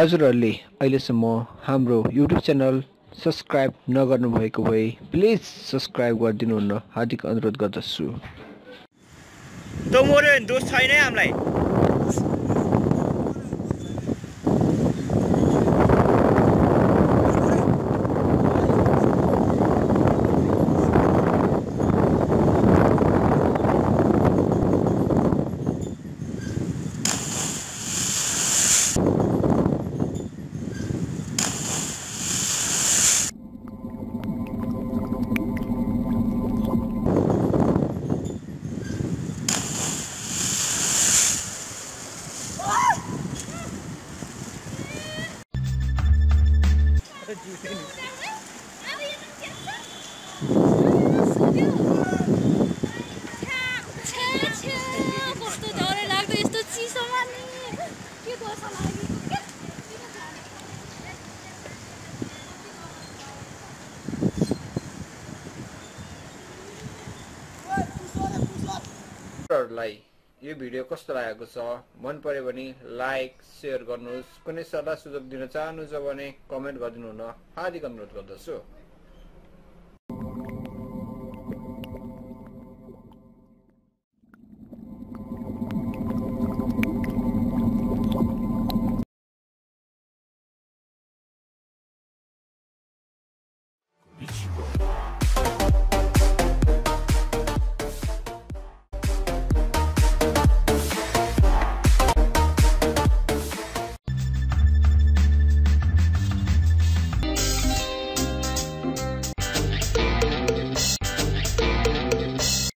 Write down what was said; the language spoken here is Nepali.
हजुरहरूले अहिलेसम्म हाम्रो युट्युब च्यानल सब्सक्राइब नगर्नुभएको भए प्लिज सब्सक्राइब गरिदिनुहुन हार्दिक अनुरोध गर्दछु। तमोरे दोष छैन हामीलाई। यो भिडियो कस्तो लागेको छ मन पर्यो भने लाइक शेयर गर्नुहोस्। कुनै सल्लाह सुझाव दिन चाहनुहुन्छ भने कमेन्ट गर्दिनुहुन हार्दिक अनुरोध गर्दछु।